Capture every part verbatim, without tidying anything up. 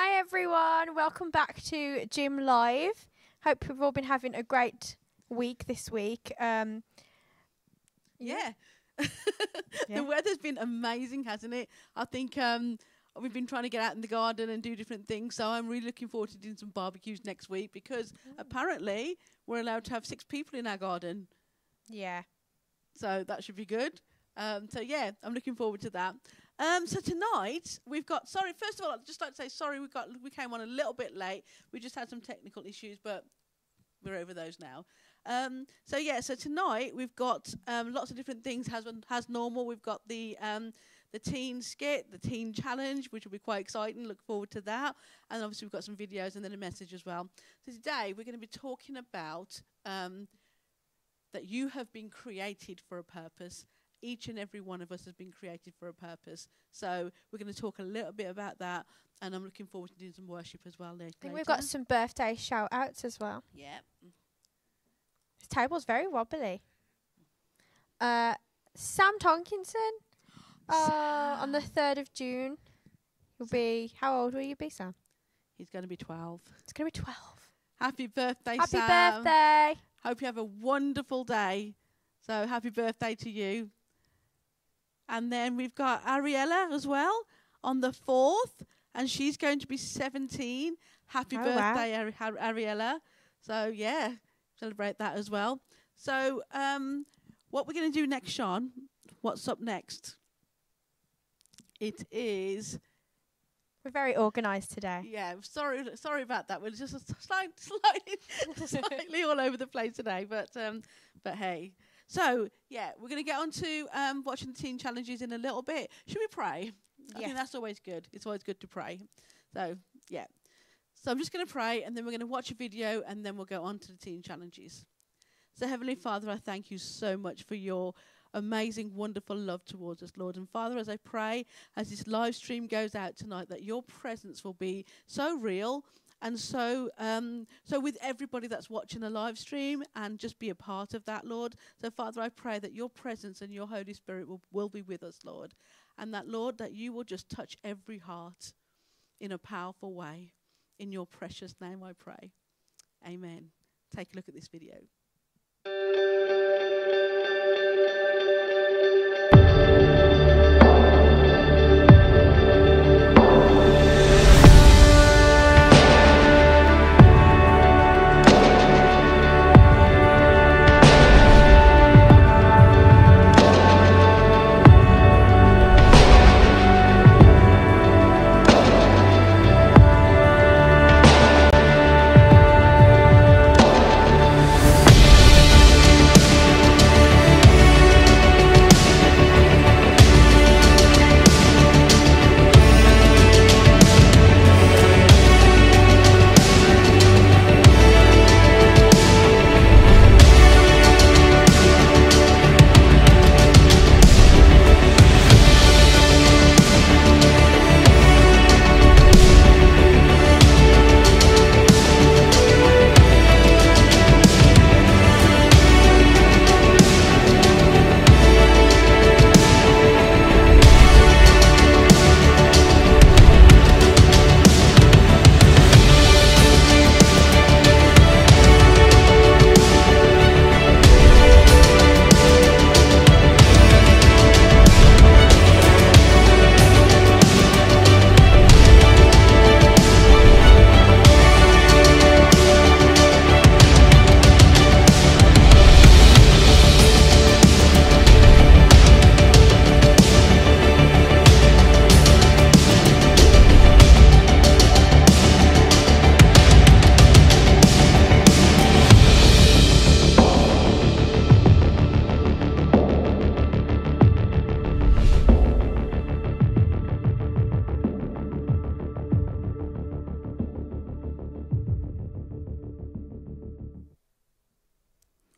Hi everyone, welcome back to Gym Live. Hope you've all been having a great week this week. Um, yeah. yeah, the weather's been amazing, hasn't it? I think um, we've been trying to get out in the garden and do different things, so I'm really looking forward to doing some barbecues next week because mm. apparently we're allowed to have six people in our garden. Yeah. So that should be good. Um, so yeah, I'm looking forward to that. Um, so tonight we've got, sorry, first of all, I'd just like to say sorry, we got we came on a little bit late. We just had some technical issues, but we're over those now. Um, so yeah, so tonight we've got um, lots of different things. As, as normal, we've got the um, the teen skit, the teen challenge, which will be quite exciting. Look forward to that. And obviously we've got some videos and then a message as well. So today we're going to be talking about um, that you have been created for a purpose. Each and every one of us has been created for a purpose. So we're going to talk a little bit about that. And I'm looking forward to doing some worship as well later. I think we've got some birthday shout-outs as well. Yeah. This table's very wobbly. Uh, Sam Tonkinson uh, Sam. on the third of June. You'll be, how old will you be, Sam? He's going to be twelve. It's going to be twelve. Happy birthday, Happy Sam. Happy birthday. Hope you have a wonderful day. So happy birthday to you. And then we've got Ariella as well on the fourth, and she's going to be seventeen. Happy oh birthday, wow. Ari Ar Ariella. So, yeah, celebrate that as well. So, um, what we're going to do next, Sean, what's up next? It is... We're very organised today. Yeah, sorry sorry about that. We're just slight, slightly, slightly all over the place today, but um, but hey. So, yeah, we're going to get on to um, watching the teen challenges in a little bit. Should we pray? Yeah. I think that's always good. It's always good to pray. So, yeah. So I'm just going to pray, and then we're going to watch a video, and then we'll go on to the teen challenges. So, Heavenly Father, I thank you so much for your amazing, wonderful love towards us, Lord. And Father, as I pray, as this live stream goes out tonight, that your presence will be so real and so um, so with everybody that's watching the live stream, and just be a part of that, Lord. So, Father, I pray that your presence and your Holy Spirit will, will be with us, Lord. And that, Lord, that you will just touch every heart in a powerful way. In your precious name I pray. Amen. Take a look at this video.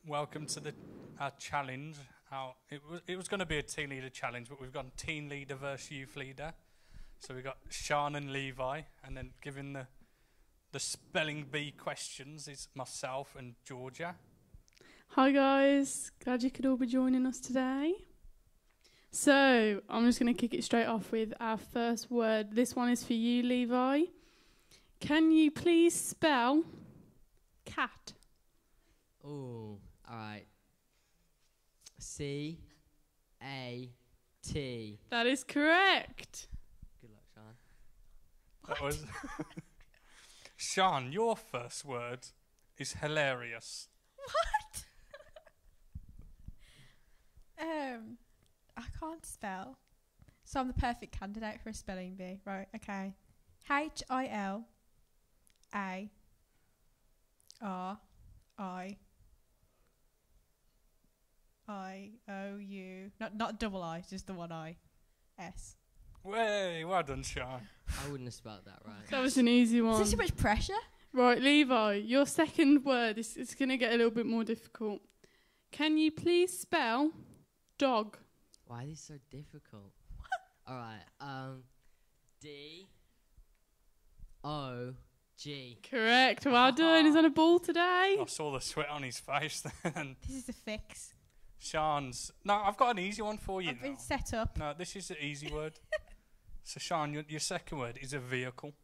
Welcome to the, our challenge. Our, it was, it was going to be a teen leader challenge, but we've gone teen leader versus youth leader. So we've got Sean and Levi, and then given the, the spelling bee questions is myself and Georgia. Hi guys, glad you could all be joining us today. So I'm just going to kick it straight off with our first word. This one is for you, Levi. Can you please spell cat? Oh, all right. C A T. That is correct. Good luck, Sean. What? That was Sean, your first word is hilarious. What? um, I can't spell. So I'm the perfect candidate for a spelling bee. Right, okay. H I L A R I I O U. Not not double I, just the one I. S. Way, well done, Sean. I wouldn't have spelled that right. That was an easy one. Is there too much pressure? Right, Levi, your second word is it's going to get a little bit more difficult. Can you please spell dog? Why are these so difficult? All right, um, D O G. Correct, well done. He's on a ball today. I saw the sweat on his face then. This is a fix. Sean's, no, I've got an easy one for you I've now. Been set up. No, this is an easy word. So, Sean, your, your second word is a vehicle.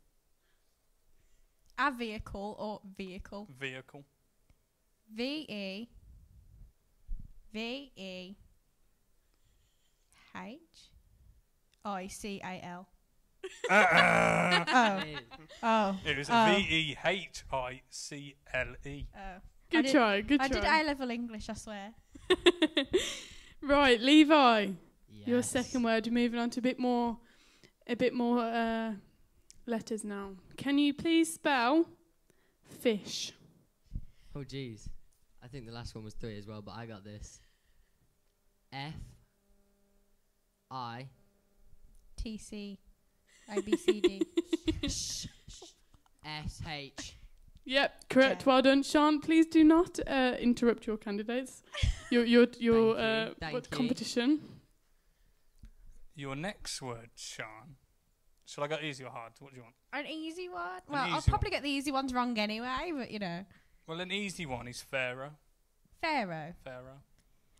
A vehicle or vehicle? Vehicle. V E. V E. H. I C A L. Uh, oh. oh. It was oh. V E H I C L E. Oh. Good I try, did, good I try. I did A-level English, I swear. Right, Levi. Yes. Your second word. Moving on to a bit more, a bit more uh, letters now. Can you please spell fish? Oh, jeez. I think the last one was three as well, but I got this. F I T C A B C D S H. Yep, correct. Yeah. Well done, Sean. Please do not uh, interrupt your candidates. Your your your uh, you. competition. You. Your next word, Sean. Shall I go easy or hard? What do you want? An easy one. An well, easy I'll probably one. get the easy ones wrong anyway, but you know. Well, an easy one is Pharaoh. Pharaoh. Pharaoh.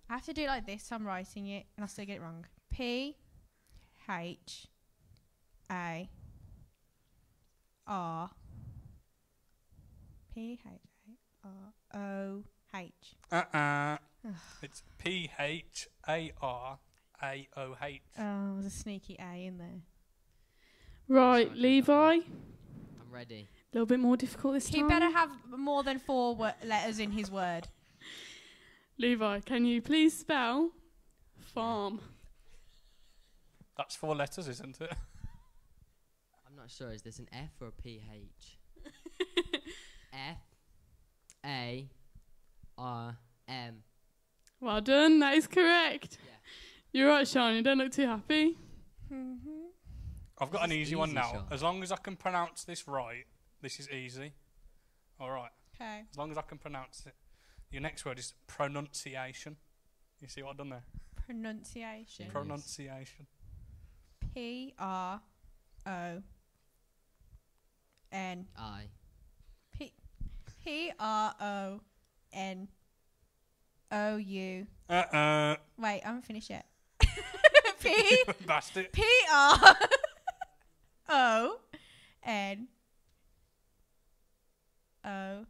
I have to do it like this. I'm writing it, and I still get it wrong. P. H, A, R, P, H, A, R, O, H. Uh-uh. It's P, H, A, R, A, O, H. Oh, there's a sneaky A in there. Right, Sorry, Levi. I'm ready. A little bit more difficult this he time. He better have more than four letters in his word. Levi, can you please spell farm? That's four letters, isn't it? I'm not sure. Is this an F or a P H? F, A, R, M. Well done. That is correct. Yeah. You're right, Sean. You don't look too happy. Mm-hmm. I've got this an easy, easy one now. Shot. As long as I can pronounce this right, this is easy. All right. Okay. As long as I can pronounce it. Your next word is pronunciation. You see what I've done there? Pronunciation. Pronunciation. P R O N I P P R O N O U. Uh uh. Wait, I haven't finished yet. P Bastard. P R O N O.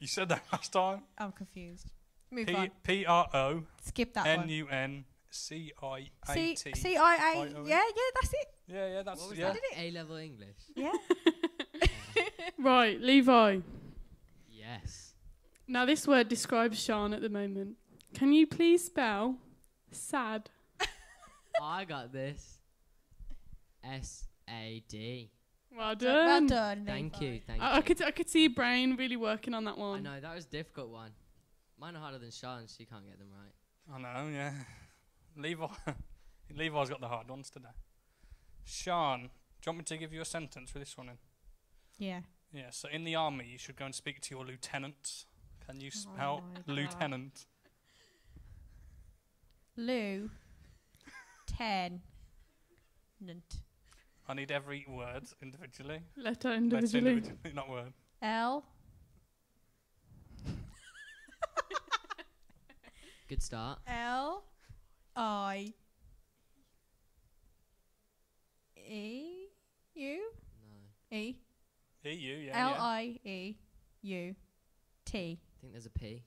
You said that last time. I'm confused. Move P on. P R O. Skip that one. N U N. C I A T. C I A. Yeah, yeah, that's it. Yeah, yeah, that's it. Yeah. That? A-level English. Yeah. Right, Levi. Yes. Now, this word describes Sean at the moment. Can you please spell sad? Oh, I got this. S A D. Well done. Well done. Thank Levi. you, thank I, you. I could, I could see your brain really working on that one. I know, that was a difficult one. Mine are harder than Sean's, so you can't get them right. I know, yeah. Levi, Levi's got the hard ones today. Sean, do you want me to give you a sentence for this one in? Yeah. Yeah, so in the army, you should go and speak to your lieutenant. Can you spell oh lieutenant? Lou. Ten. Nant. I need every word individually. Letter individually. Letter individually, not word. L. Good start. L. I E U no. E you, yeah. L I E U T. I think there's a P.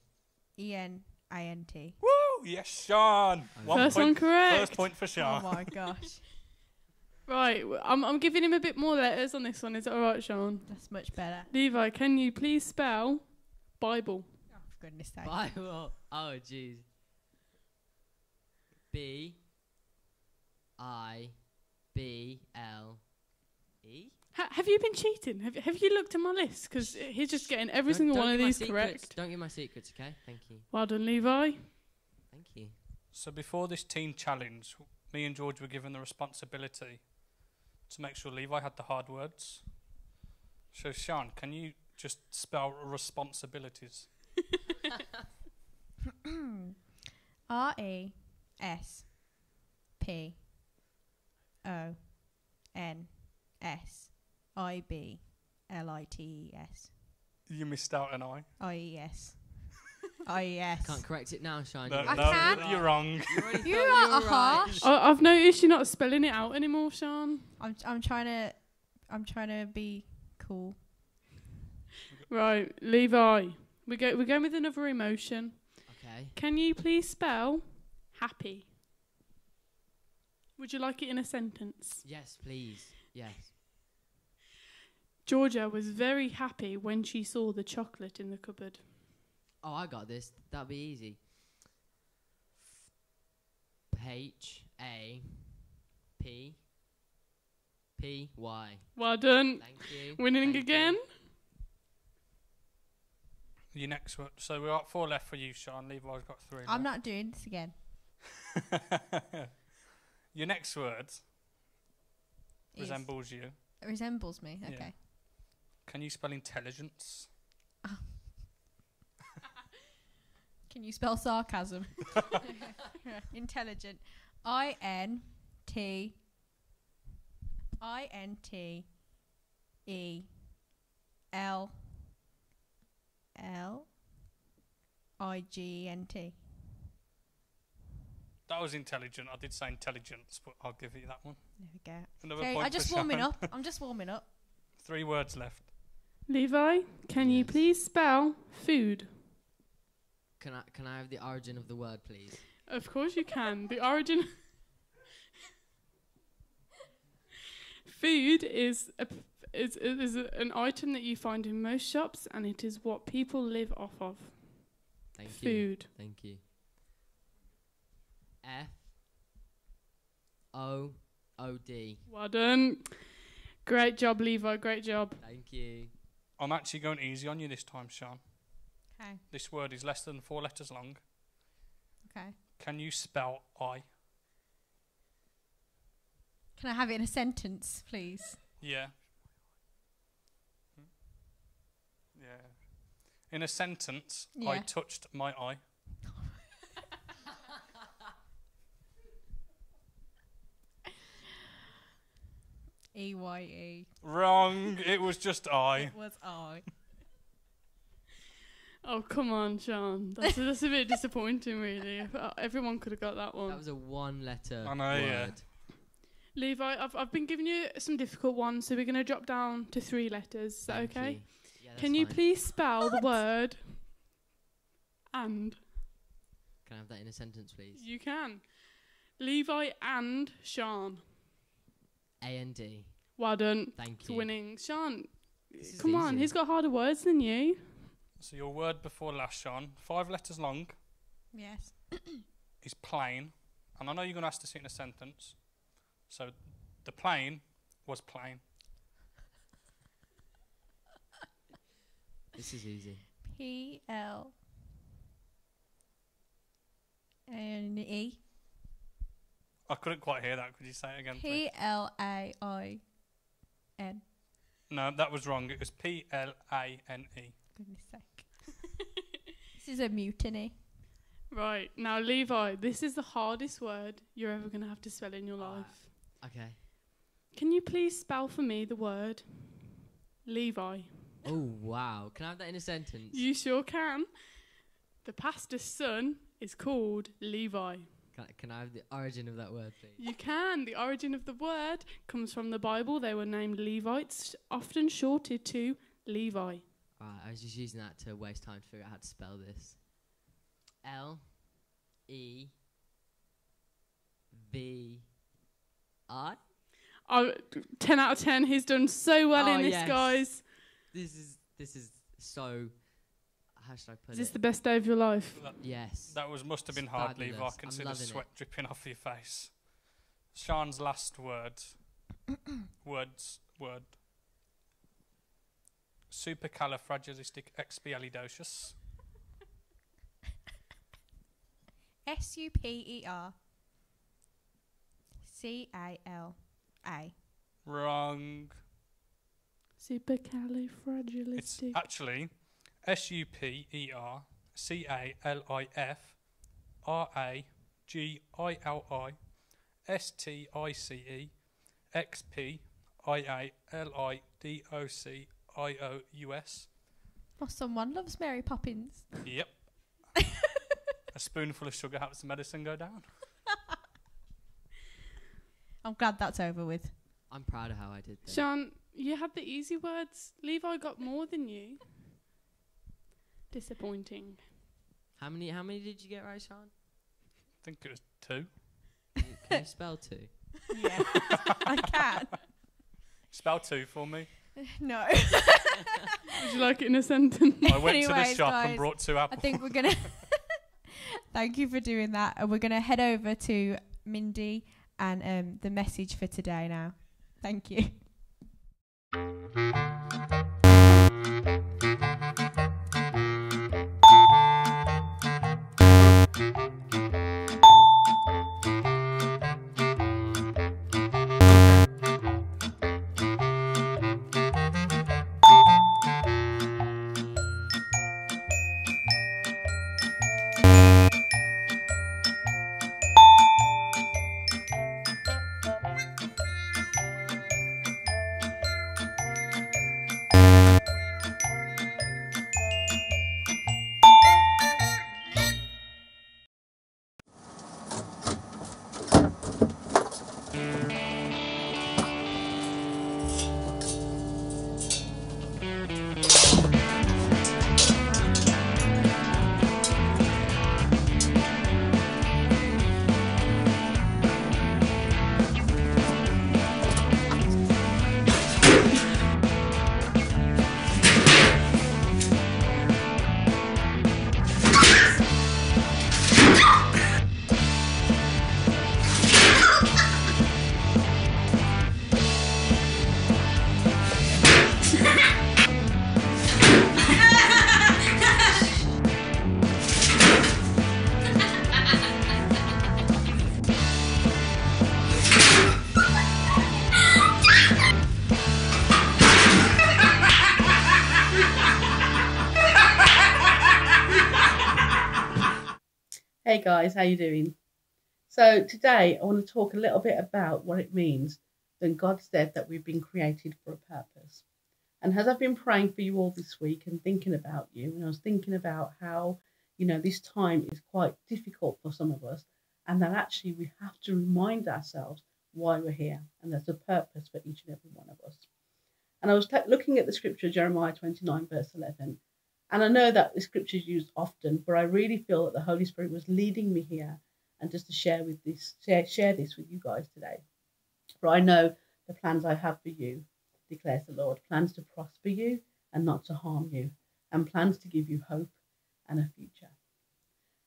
E N I N T. Woo! Yes, Sean! One first point, one correct. First point for Sean. Oh my gosh. Right, I'm, I'm giving him a bit more letters on this one. Is that all right, Sean? That's much better. Levi, can you please spell Bible? Oh, for goodness sake. Bible. Oh, jeez. B I B L E. Ha have you been cheating? Have, have you looked at my list? Because he's just getting every don't, single don't one of these secrets. correct. Don't give my secrets, okay? Thank you. Well done, Levi. Thank you. So before this teen challenge, me and George were given the responsibility to make sure Levi had the hard words. So, Sean, can you just spell responsibilities? R E S P O N S I B L I T E S. You missed out an I. I E S. Oh yes. Can't correct it now, Shine. No, no, I can. You're, you're wrong. You, you are harsh. Right. I've noticed you're not spelling it out anymore, Sean. I'm I'm trying to I'm trying to be cool. Right, Levi. We go we're going with another emotion. Okay. Can you please spell happy? Would you like it in a sentence? Yes, please. Yes. Georgia was very happy when she saw the chocolate in the cupboard. Oh, I got this. That'd be easy. H A P P Y. Well done. Thank you. Winning Thank again. You. Your next one. So we've got four left for you, Sean. Levi's got three left. I'm not doing this again. Your next word it resembles is. you. It resembles me? Okay. Yeah. Can you spell intelligence? Oh. Can you spell sarcasm? Intelligent. I N T I N T E L L I G E N T. That was intelligent. I did say intelligence, but I'll give you that one. There we go. Okay, I'm just warming up. I'm just warming up. Three words left. Levi, can yes. you please spell food? Can I, can I have the origin of the word, please? Of course you can. The origin... Food is, a p is, is a, an item that you find in most shops, and it is what people live off of. Thank Food. you. Food. Thank you. F O O D. Well done. Great job, Levi. Great job. Thank you. I'm actually going easy on you this time, Sean. Okay. This word is less than four letters long. Okay. Can you spell I? Can I have it in a sentence, please? Yeah. Hmm? Yeah. In a sentence, yeah. I touched my eye. E Y E. Wrong. It was just I. It was I. Oh, come on, Sean. That's, a, that's a bit disappointing, really. If, uh, everyone could have got that one. That was a one-letter word. I know, yeah. Levi, I've, I've been giving you some difficult ones, so we're going to drop down to three letters. Is that Thank okay? You. Yeah, that's Can you fine. please spell what? the word and? Can I have that in a sentence, please? You can. Levi and Sean. A N D. Well done. Thank it's you. winning. Sean, come on. Easy. He's got harder words than you. So your word before last, Sean, five letters long. Yes. Is plain. And I know you're going to ask this in a sentence. So the plain was plain. This is easy. P L A N E. I couldn't quite hear that. Could you say it again, please? P L A I N. No, that was wrong. It was P L A N E. Goodness sake. This is a mutiny. Right, now Levi, this is the hardest word you're ever going to have to spell in your life. Uh, okay. Can you please spell for me the word Levi? Oh, wow. Can I have that in a sentence? You sure can. The pastor's son is called Levi. Can I, can I have the origin of that word, please? You can. The origin of the word comes from the Bible. They were named Levites, often shorted to Levi. Right, I was just using that to waste time to figure out how to spell this. L E V I. Oh, ten out of ten. He's done so well oh, in this, yes. guys. This is this is so... How should I put it? Is this it? the best day of your life? That, yes. That was must have been it's hard, Levi. I can see the sweat it. dripping off your face. Sean's last word. Words. Word. Supercalifragilisticexpialidocious. S U P E R C A L A. Wrong. Supercalifragilistic. It's actually S U P E R C A L I F R A G I L I S T I C E X P I A L I D O C I O U S. Well, someone loves Mary Poppins. Yep. A spoonful of sugar helps the medicine go down. I'm glad that's over with. I'm proud of how I did that. Sean, you had the easy words. Levi got more than you. Disappointing. How many How many did you get right, Sean? I think it was two. Can you spell two? Yeah, I can. Spell two for me. No. Would you like it in a sentence? I went Anyways, to the shop guys, and brought two apples. I think we're going to... Thank you for doing that. And we're going to head over to Mindy and um, the message for today now. Thank you. Hey guys, how you doing? So today I want to talk a little bit about what it means when God said that we've been created for a purpose. And as I've been praying for you all this week and thinking about you, and I was thinking about how, you know, this time is quite difficult for some of us, and that actually we have to remind ourselves why we're here, and there's a purpose for each and every one of us. And I was looking at the scripture, Jeremiah twenty-nine verse eleven, and I know that the scripture is used often, but I really feel that the Holy Spirit was leading me here and just to share with this, share, share this with you guys today. For I know the plans I have for you, declares the Lord, plans to prosper you and not to harm you, and plans to give you hope and a future.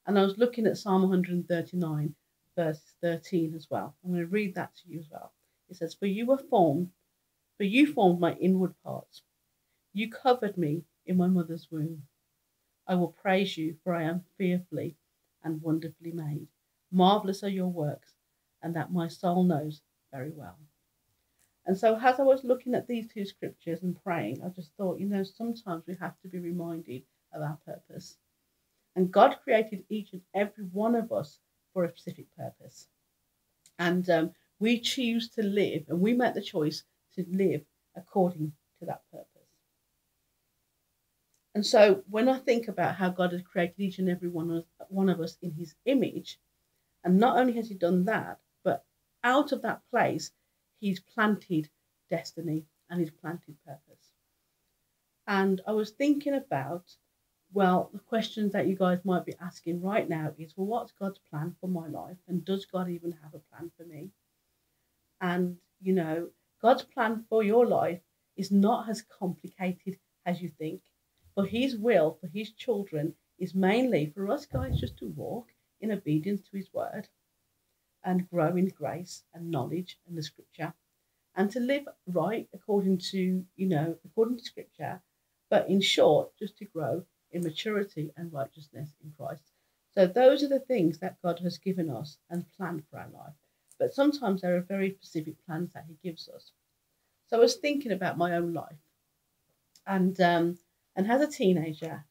And I was looking at Psalm one thirty-nine, verse thirteen as well. I'm going to read that to you as well. It says, For you were formed, for you formed my inward parts. You covered me in my mother's womb. I will praise you, for I am fearfully and wonderfully made. Marvellous are your works, and that my soul knows very well. And so as I was looking at these two scriptures and praying, I just thought, you know, sometimes we have to be reminded of our purpose. And God created each and every one of us for a specific purpose. And um, we choose to live, and we make the choice to live according to that purpose. And so when I think about how God has created each and every one of, one of us in his image, and not only has he done that, but out of that place, he's planted destiny and he's planted purpose. And I was thinking about, well, the questions that you guys might be asking right now is, well, what's God's plan for my life? And does God even have a plan for me? And, you know, God's plan for your life is not as complicated as you think. For his will for his children is mainly for us guys just to walk in obedience to his word and grow in grace and knowledge and the scripture, and to live right according to, you know, according to scripture, but in short, just to grow in maturity and righteousness in Christ. So those are the things that God has given us and planned for our life. But sometimes there are very specific plans that he gives us. So I was thinking about my own life. And um, and as a teenager,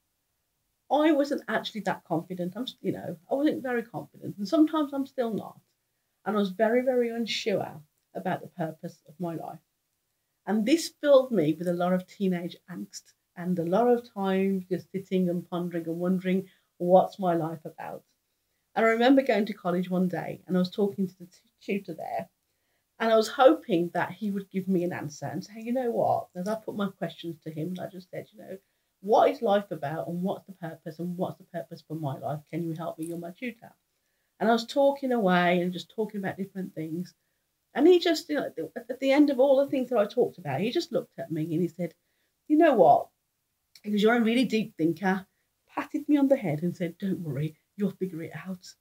I wasn't actually that confident. I'm, you know, I wasn't very confident. And sometimes I'm still not. And I was very, very unsure about the purpose of my life. And this filled me with a lot of teenage angst. And a lot of time just sitting and pondering and wondering, what's my life about? And I remember going to college one day and I was talking to the tutor there, and I was hoping that he would give me an answer and say, you know what, as I put my questions to him, I just said, you know, what is life about and what's the purpose and what's the purpose for my life? Can you help me? You're my tutor. And I was talking away and just talking about different things. And he just, you know, at the end of all the things that I talked about, he just looked at me and he said, you know what? Because you're a really deep thinker, patted me on the head and said, don't worry, you'll figure it out.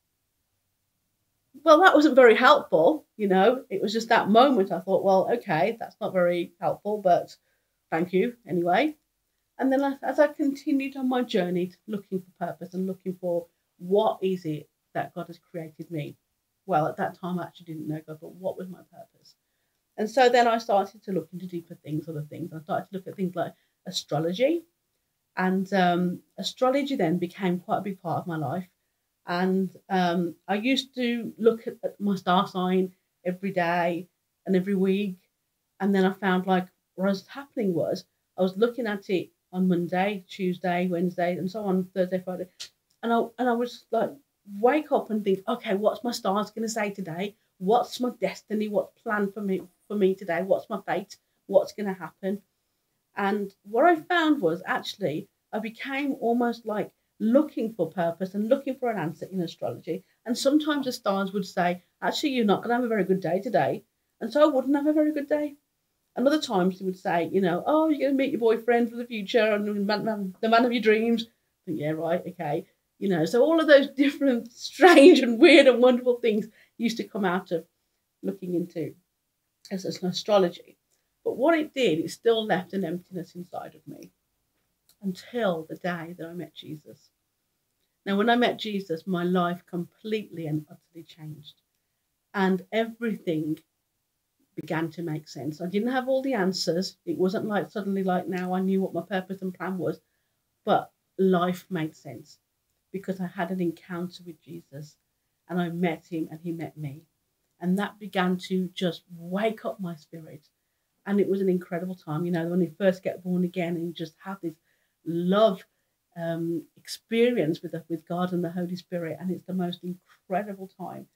Well, that wasn't very helpful, you know. It was just that moment I thought, well, okay, that's not very helpful, but thank you anyway. And then as I continued on my journey looking for purpose and looking for what is it that God has created me. Well, at that time I actually didn't know God, but what was my purpose? And so then I started to look into deeper things, other things. I started to look at things like astrology. And um, astrology then became quite a big part of my life. And um, I used to look at, at my star sign every day and every week. And then I found like what was happening was I was looking at it on Monday, Tuesday, Wednesday, and so on, Thursday, Friday. And I, and I was like, wake up and think, okay, what's my stars going to say today? What's my destiny? What's planned for me, for me today? What's my fate? What's going to happen? And what I found was actually I became almost like looking for purpose and looking for an answer in astrology. And sometimes the stars would say, actually, you're not going to have a very good day today. And so I wouldn't have a very good day. And other times they would say, you know, oh, you're going to meet your boyfriend for the future and the man, man, the man of your dreams. But yeah, right. Okay. You know, so all of those different strange and weird and wonderful things used to come out of looking into as an astrology. But what it did, it still left an emptiness inside of me until the day that I met Jesus. Now, when I met Jesus, my life completely and utterly changed. And everything began to make sense. I didn't have all the answers. It wasn't like suddenly like now I knew what my purpose and plan was. But life made sense because I had an encounter with Jesus and I met him and he met me. And that began to just wake up my spirit. And it was an incredible time, you know, when you first get born again and you just have this love um, experience with, the, with God and the Holy Spirit. And it's the most incredible time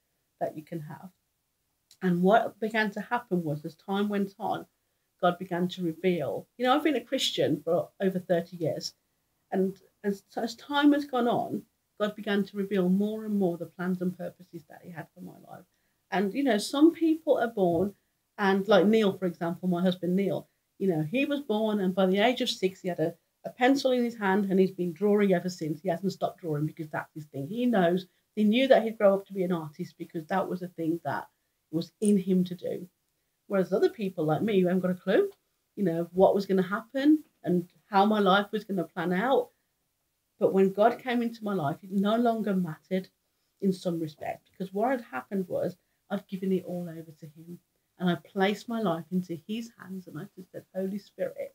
that you can have. And what began to happen was as time went on, God began to reveal. You know, I've been a Christian for over thirty years. And as, as time has gone on, God began to reveal more and more the plans and purposes that he had for my life. And, you know, some people are born. And like Neil, for example, my husband Neil, you know, he was born and by the age of six, he had a, a pencil in his hand and he's been drawing ever since. He hasn't stopped drawing because that's his thing. He knows, he knew that he'd grow up to be an artist because that was a thing that was in him to do. Whereas other people like me, who haven't got a clue, you know, what was going to happen and how my life was going to plan out. But when God came into my life, it no longer mattered in some respect because what had happened was I'd given it all over to him. And I placed my life into his hands and I just said, Holy Spirit,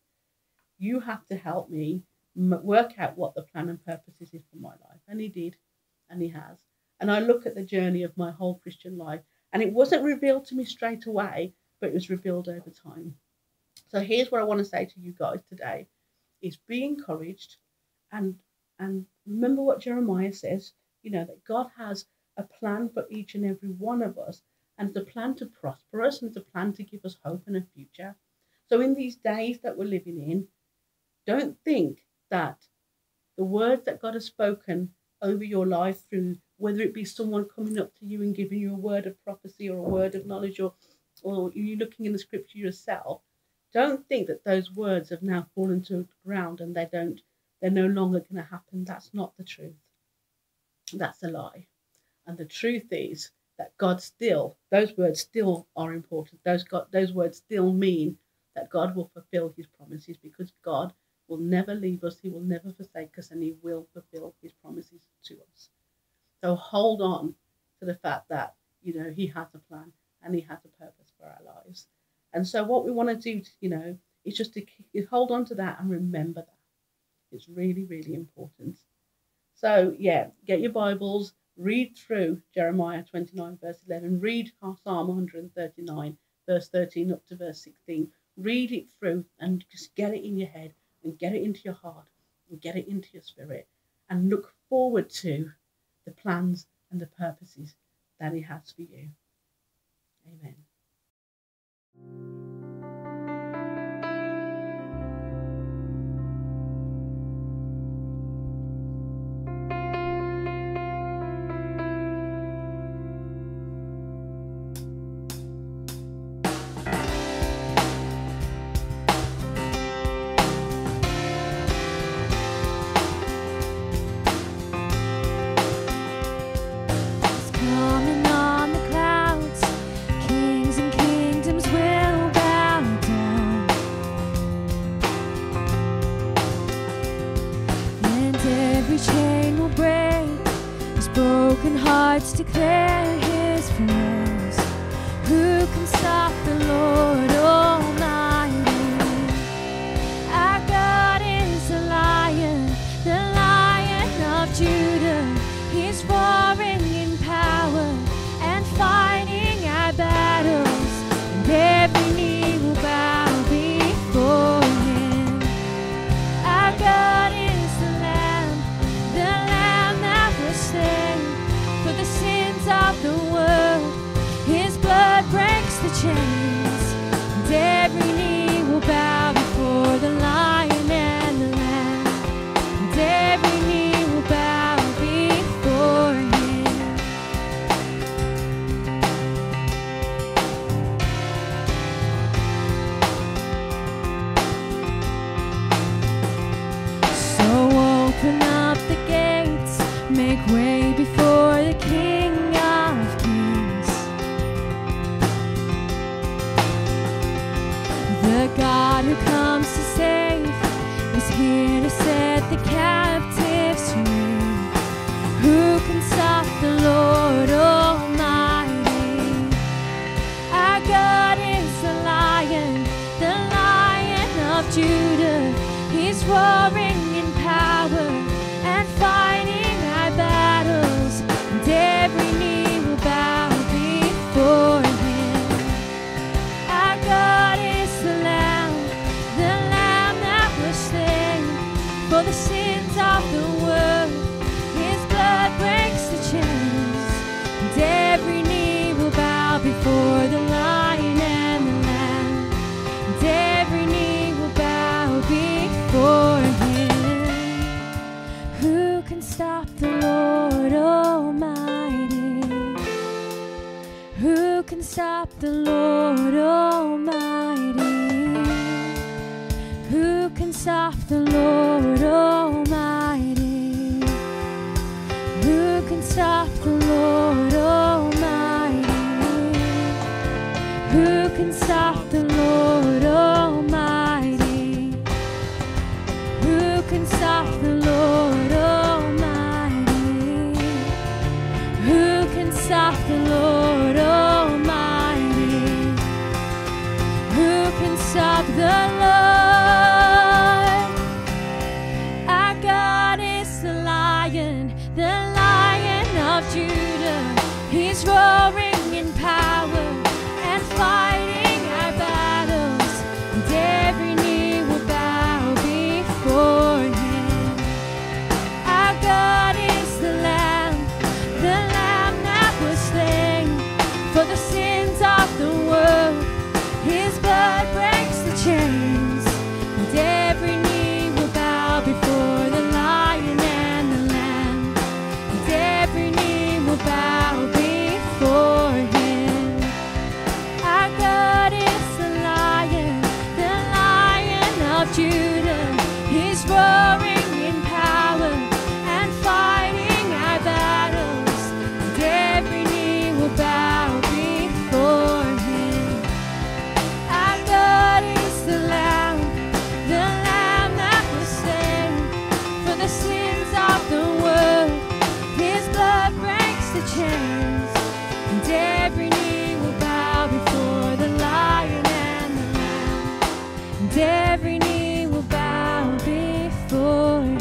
you have to help me work out what the plan and purposes is for my life. And he did, and he has. And I look at the journey of my whole Christian life, and it wasn't revealed to me straight away, but it was revealed over time. So here's what I want to say to you guys today is be encouraged and, and remember what Jeremiah says, you know, that God has a plan for each and every one of us. And the plan to prosper us and the plan to give us hope and a future. So in these days that we're living in, Don't think that the words that God has spoken over your life through, whether it be someone coming up to you and giving you a word of prophecy or a word of knowledge, or, or you looking in the scripture yourself, don't think that those words have now fallen to the ground and they don't, they're no longer going to happen. That's not the truth. That's a lie. And the truth is that God still, those words still are important. Those, God, those words still mean that God will fulfill his promises, because God will never leave us, he will never forsake us, and he will fulfill his promises to us. So hold on to the fact that, you know, he has a plan and he has a purpose for our lives. And so what we want to do, you know, is just to hold on to that and remember that. It's really, really important. So, yeah, get your Bibles, read through Jeremiah twenty-nine, verse eleven, read Psalm one thirty-nine, verse thirteen up to verse sixteen. Read it through and just get it in your head and get it into your heart and get it into your spirit, and look forward to the plans and the purposes that he has for you. Amen. Declare his praise. Who can stop the Lord Almighty? Our God is a lion, the Lion of Judah. He's roaring in power and fighting our battles, and every knee will bow before him. Our God is the Lamb, the Lamb that was slain for the sins of the world. His blood breaks the chains, and every knee will bow before the Lion and the Lamb, and every knee will bow before him. So open up the gates, make way before King of Kings, the God who comes to save, is here to set the captives free. Who can stop the Lord Almighty? Our God is the Lion, the Lion of Judah. He's roaring in power and fighting our battles. Every knee will bow before him. Our God is the Lamb, the Lamb that was slain for the sins of the world. His blood breaks the chains, and every knee will bow before the Lion and the Lamb, and every knee will bow before him. Who can stop the Lord Almighty? Who can stop the Lord Almighty? Who can stop the Lord Almighty? Who can stop the Lord Almighty? Who can stop the Lord Almighty? Who can stop the Lord Almighty? Who can stop the Lord Almighty? Who can stop the Lord? Our God is the Lion, the Lion of Judah. He's roaring in power and fighting our battles, and every knee will bow before him. Our God is the Lamb, the Lamb for the sins of the world. His blood breaks the chains, and every knee will Judah is roaring in power and fighting our battles, and every knee will bow before him. Our God is the Lamb, the Lamb that was slain for the sins of the world. His blood breaks the chains, and every knee will bow before the Lion and the Lamb, and every knee for him.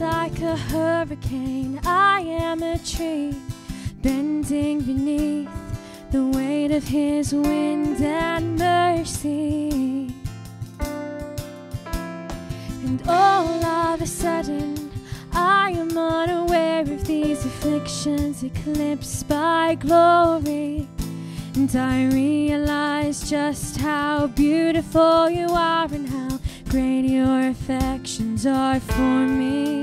Like a hurricane, I am a tree, bending beneath the weight of his wind and mercy. And all of a sudden, I am unaware of these afflictions eclipsed by glory. And I realize just how beautiful you are and how great your affections are for me.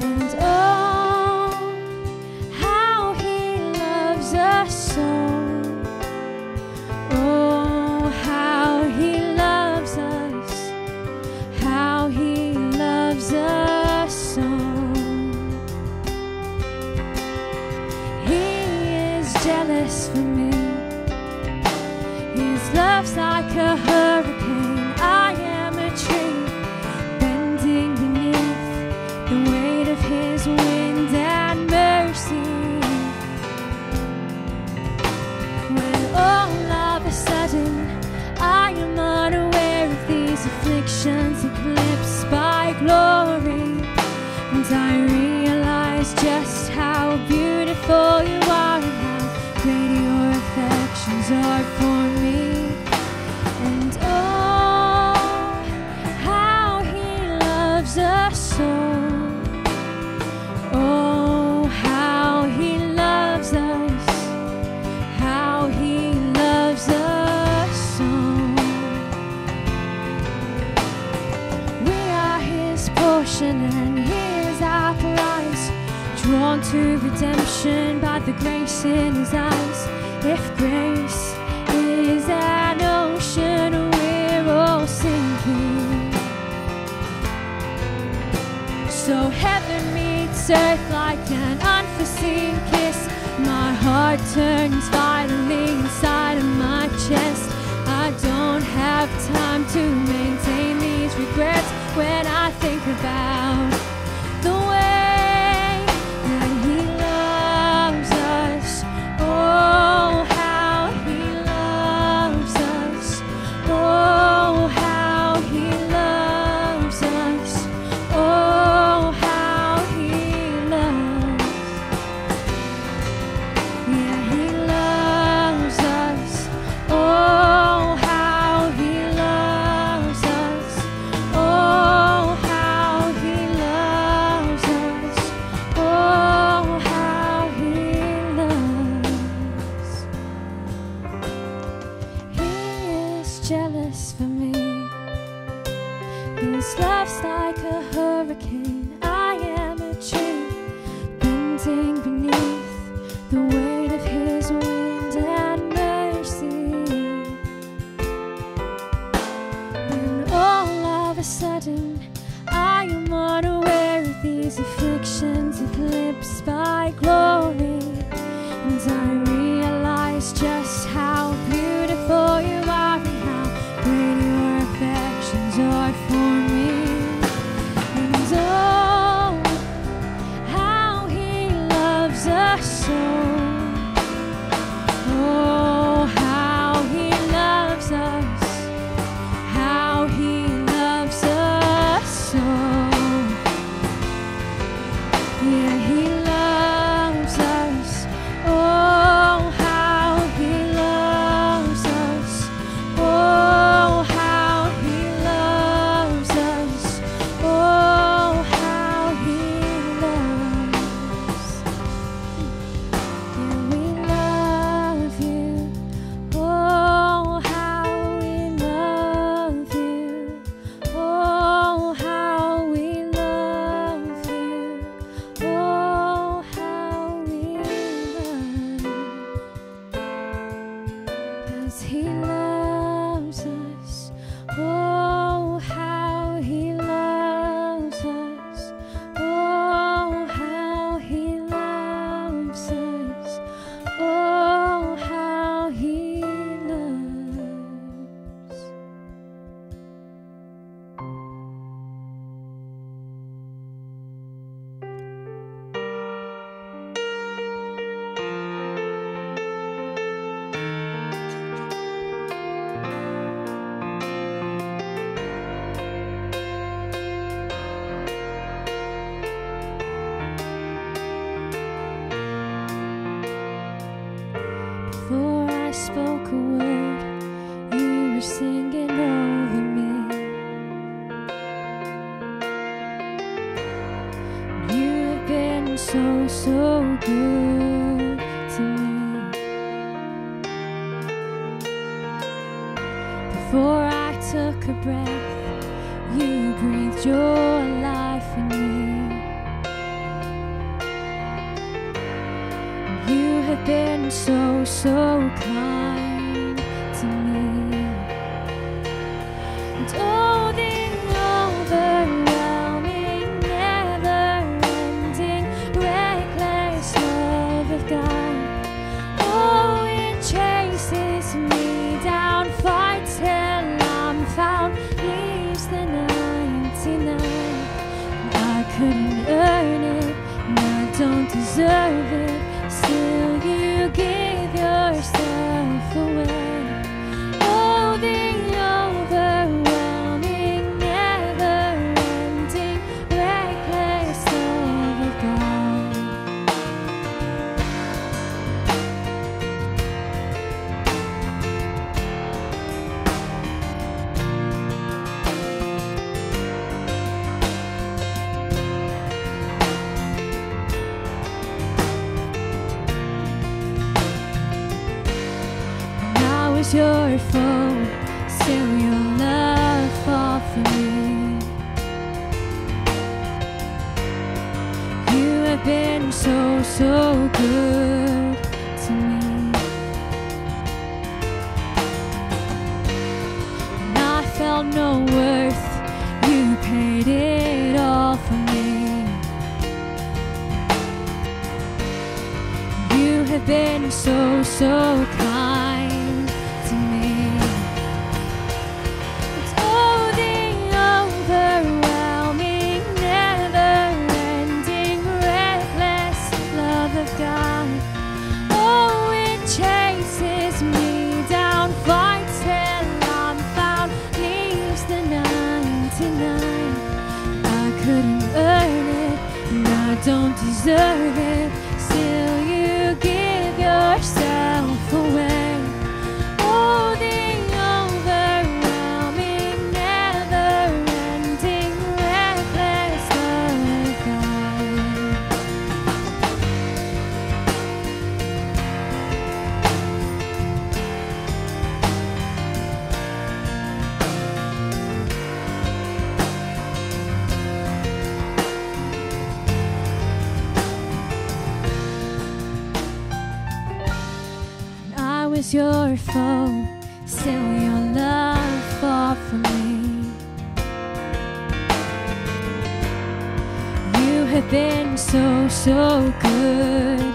And oh, how he loves us so. Oh, how he loves us. How he loves us so. He is jealous for me. His love's like a hurricane. I am tree, bending beneath the weight of his wind and mercy. When all of a sudden I am unaware of these afflictions eclipsed by glory, and I realize just how beautiful you are and how great your affections are for me. And oh, us so. Oh, how he loves us, how he loves us so. We are his portion and he is our prize, drawn to redemption by the grace in his eyes. If grace is an ocean, we're all sinking. So heaven meets earth like an unforeseen kiss. My heart turns violently inside of my chest. I don't have time to maintain these regrets when I think about the way that he loves us. Oh, how he loves us. Oh, how he loves us. Oh, how he loves us. Oh, how he loves us. Your foe, still your love fought for me. You have been so, so good to me. And I felt no worth, you paid it all for me. You have been so, so kind.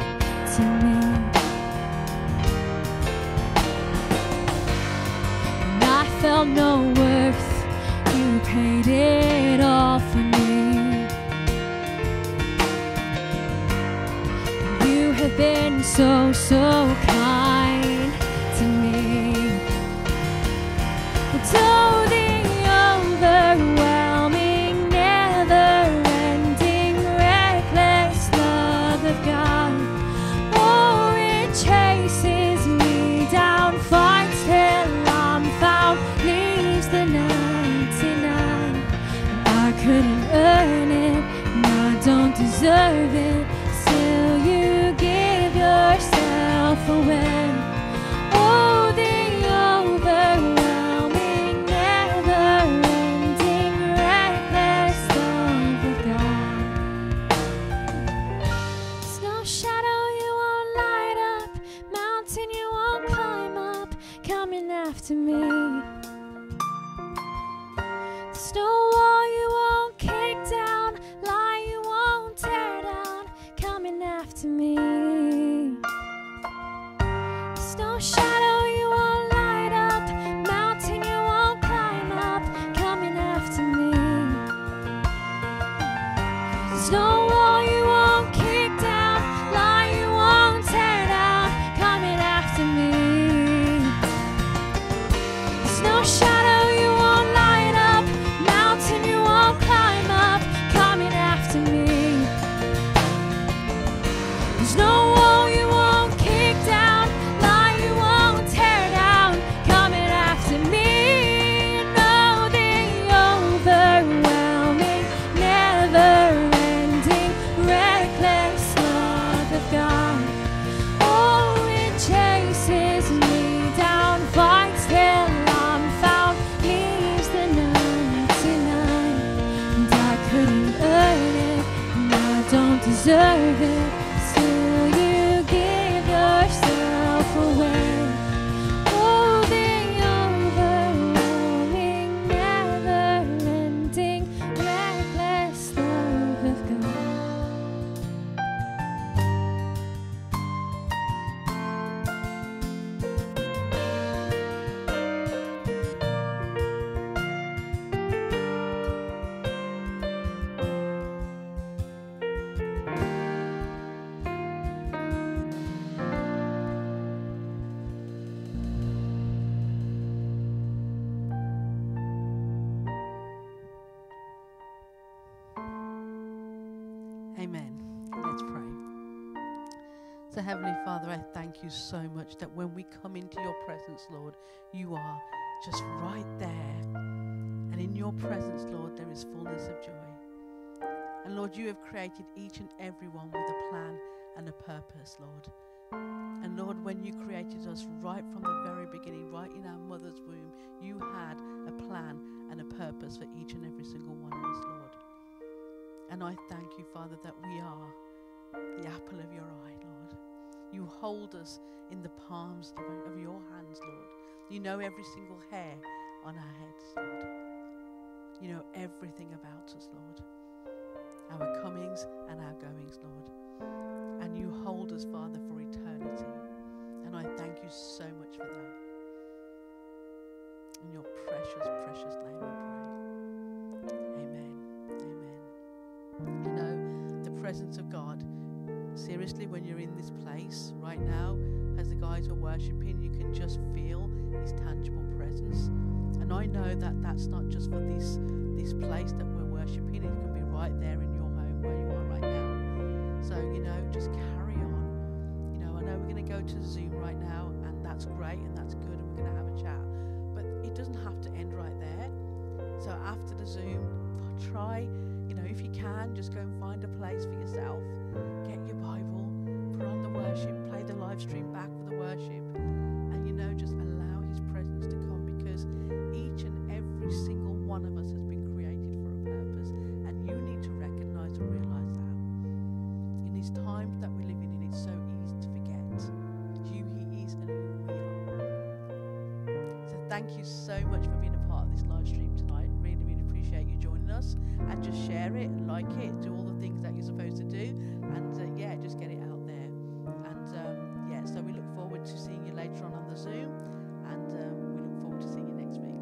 Overwhelming, never-ending, reckless servant till you give yourself away. Oh, the overwhelming, never-ending, reckless love of God. There's no shadow you won't light up, mountain you won't climb up, coming after me. There's no wall you won't kick down, lie you won't tear down, coming after me. There's no shadow you won't light up, mountain you won't climb up, coming after me. There's no wall you won't kick down, lie you won't tear down, coming after me. There's no shadow. Deserve it, still you give yourself away. Oh, the overwhelming, never-ending, reckless love of you so much that when we come into your presence, Lord, you are just right there, and in your presence, Lord, there is fullness of joy. And Lord, you have created each and every one with a plan and a purpose, Lord. And Lord, when you created us right from the very beginning, right in our mother's womb, you had a plan and a purpose for each and every single one of us, Lord. And I thank you, Father, that we are the apple of your eye, Lord. You hold us in the palms of your hands, Lord. You know every single hair on our heads, Lord. You know everything about us, Lord. Our comings and our goings, Lord. And you hold us, Father, for eternity. And I thank you so much for that. In your precious, precious name I pray. Amen. Amen. You know, the presence of God, seriously, when you're in this place right now, as the guys are worshipping, you can just feel his tangible presence. And I know that that's not just for this this place that we're worshipping. It can be right there in your home where you are right now. So, you know, just carry on. You know, I know we're going to go to Zoom right now, and that's great and that's good, and we're going to have a chat. But it doesn't have to end right there. So after the Zoom, try, you know, if you can, just go and find a place for yourself. Get your Bible, put on the worship, play the live stream back for the worship, and you know, just allow his presence to come, because each and every single one of us has been created for a purpose, and you need to recognize and realize that. In these times that we're living in, it's so easy to forget who he is and who we are. So thank you so much for being a part of this live stream tonight. Really, really appreciate you joining us, and just share it, like it, do all the things that you're supposed to do. And uh, yeah, just get it out there. And um, yeah, so we look forward to seeing you later on on the Zoom. And um, we look forward to seeing you next week.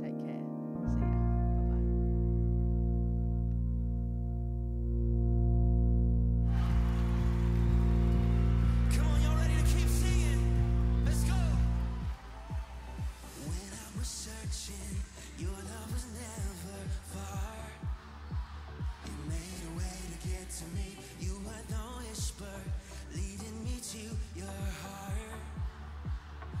Take care. See ya. Bye-bye. Come on, y'all ready to keep singing? Let's go. When I was searching, your love was never far. You made a way to get to me. Leading me to your heart,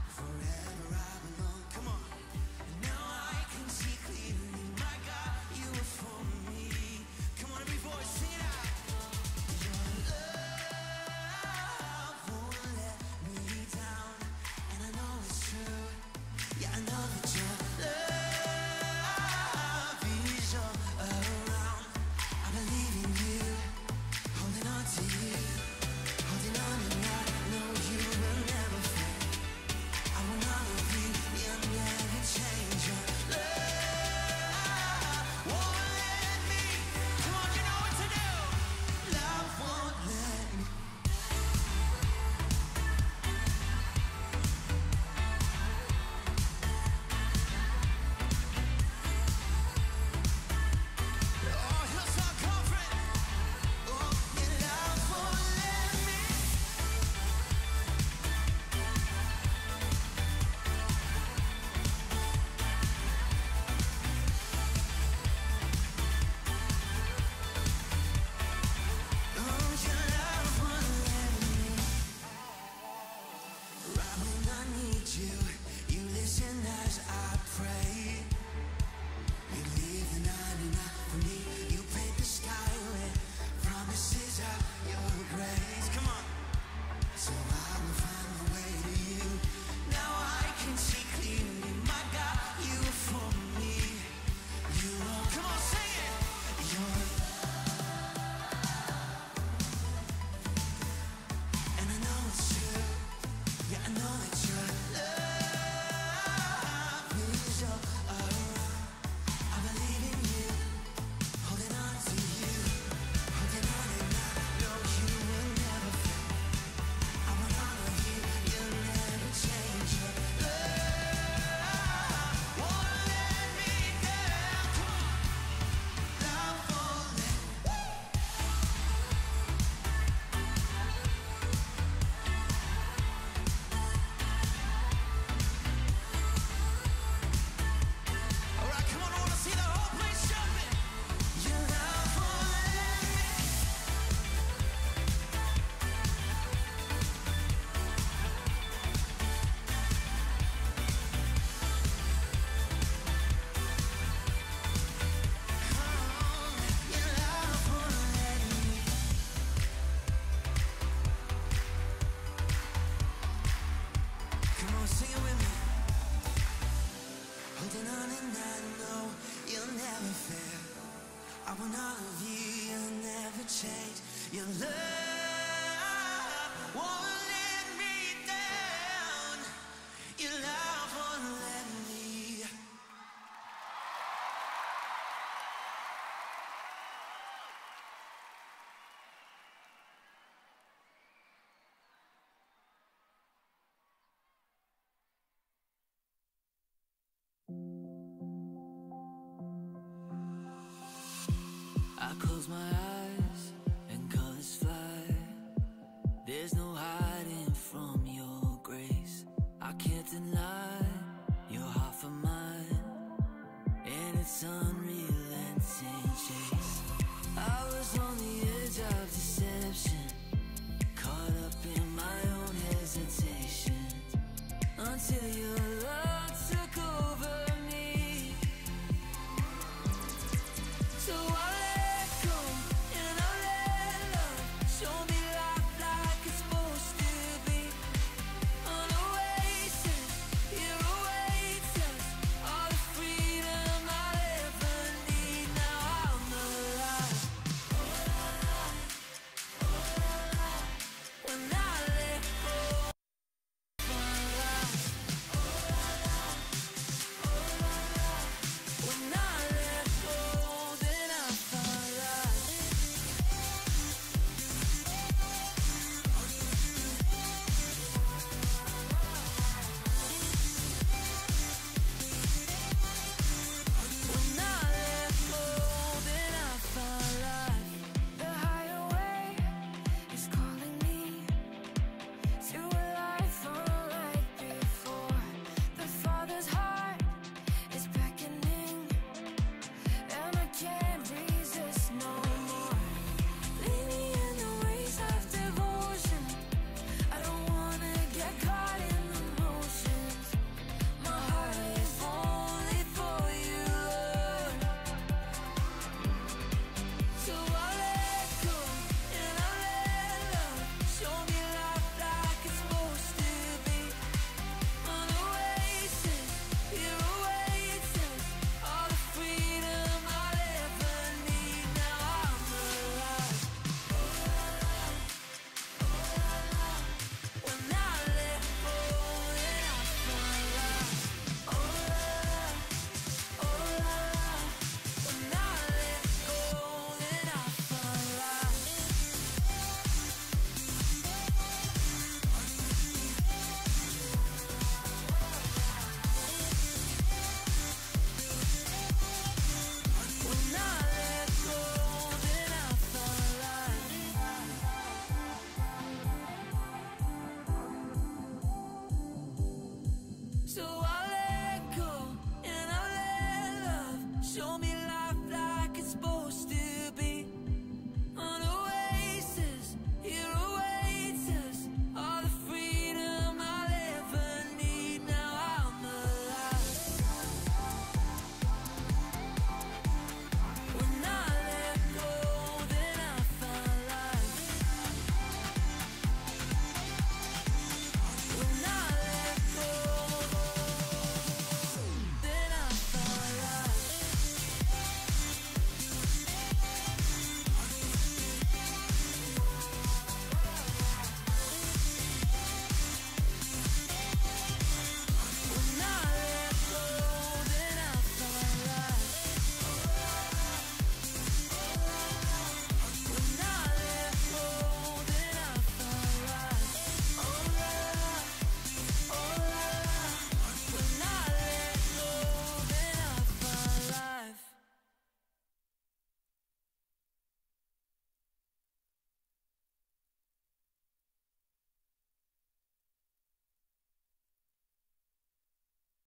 forever I belong. Come on. And now I can see clearly, my God, you were for me. Come on, every voice, sing it out. Your love won't let me down. Your love won't let me. I close my eyes.